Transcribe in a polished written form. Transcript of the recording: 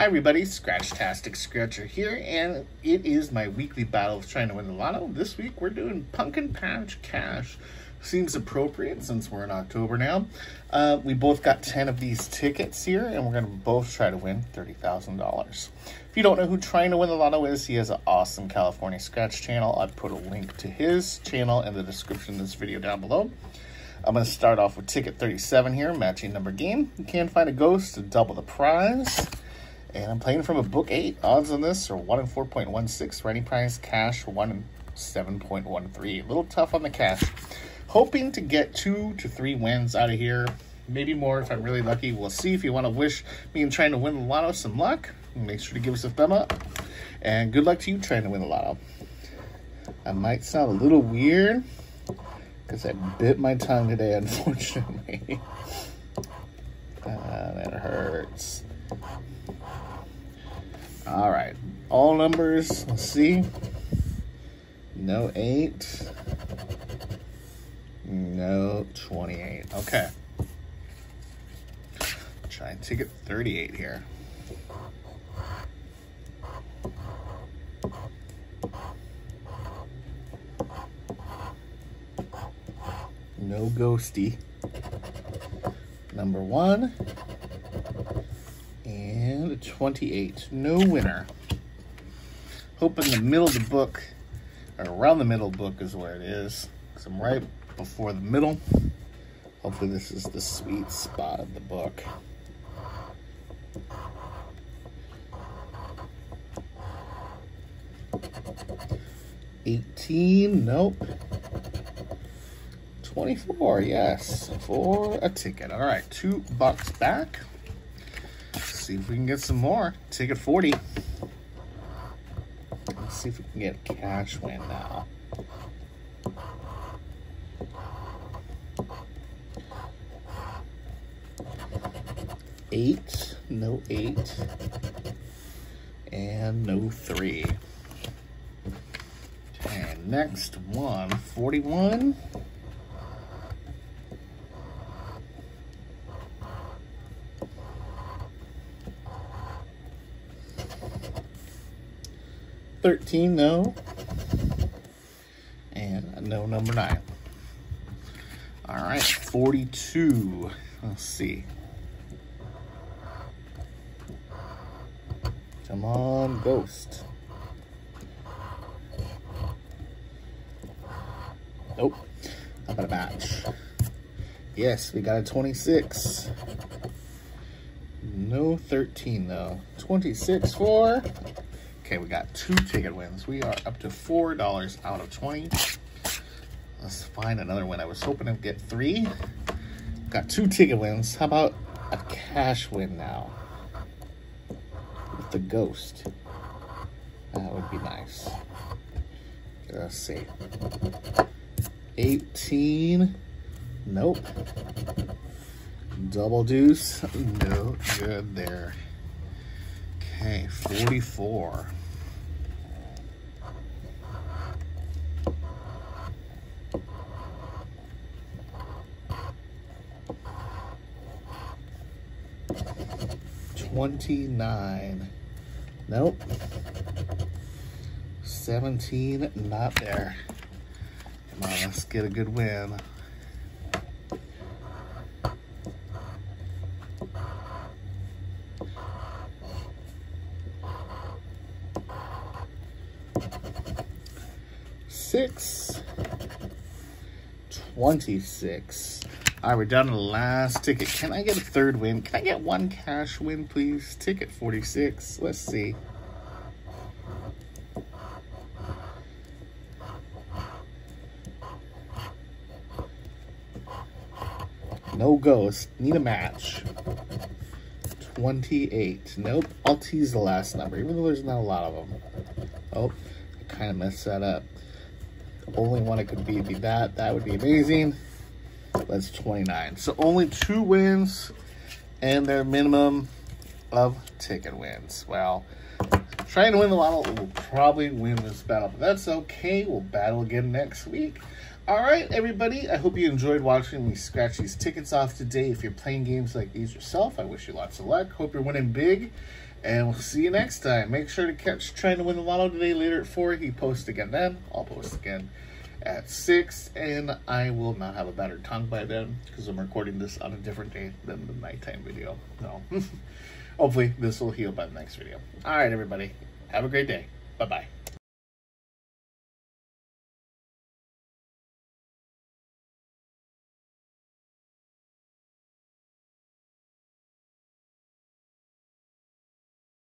Hi everybody, Scratchtastic Scratcher here, and it is my weekly battle of trying to win the lotto. This week we're doing Pumpkin Patch Cash. Seems appropriate since we're in October now. We both got 10 of these tickets here, and we're going to both try to win $30,000. If you don't know who Trying to Win the Lotto is, he has an awesome California Scratch channel. I've put a link to his channel in the description of this video down below. I'm going to start off with ticket 37 here, matching number game. You can find a ghost to double the prize. And I'm playing from a book 8. Odds on this are 1 in 4.16. Running prize cash 1 in 7.13. A little tough on the cash. Hoping to get 2 to 3 wins out of here. Maybe more if I'm really lucky. We'll see. If you want to wish me and Trying to Win the Lotto some luck, make sure to give us a thumb up. And good luck to you Trying to Win the Lotto. I might sound a little weird because I bit my tongue today, unfortunately. That hurts. All right, all numbers, let's see. No 8, no 28, okay. Try and ticket 38 here. No ghosty. Number 1. And 28, no winner. Hoping the middle of the book, or around the middle of the book is where it is, because I'm right before the middle. Hopefully this is the sweet spot of the book. $18, nope. $24, yes, for a ticket. All right, $2 back. See if we can get some more. Ticket 40. Let's see if we can get a cash win now. $8, no 8, and no 3. And next one, 41. $13, no, and no number 9. All right, 42. Let's see. Come on, ghost. Nope. How about a match? Yes, we got a 26. No 13 though. 26 for. Okay, we got 2 ticket wins. We are up to $4 out of 20. Let's find another win. I was hoping to get 3. Got 2 ticket wins. How about a cash win now? With the ghost. That would be nice. Let's see. 18. Nope. Double deuce. No good there. Okay, 44. $29. Nope. 17, not there. Come on, let's get a good win. $6. 26. All right, we're down to the last ticket. Can I get a third win? Can I get 1 cash win, please? Ticket 46. Let's see. No ghost. Need a match. 28. Nope. I'll tease the last number, even though there's not a lot of them. Oh, I kind of messed that up. Only one it could be that. That would be amazing. That's 29. So only 2 wins and their minimum of ticket wins. Well, Trying to Win the Lotto will probably win this battle, but that's okay. We'll battle again next week. All right, everybody. I hope you enjoyed watching me scratch these tickets off today. If you're playing games like these yourself, I wish you lots of luck. Hope you're winning big. And we'll see you next time. Make sure to catch Trying to Win the Lotto today later at 4. He posts again then. I'll post again at 6. And I will not have a battered tongue by then because I'm recording this on a different day than the nighttime video. So hopefully this will heal by the next video. All right, everybody. Have a great day. Bye-bye.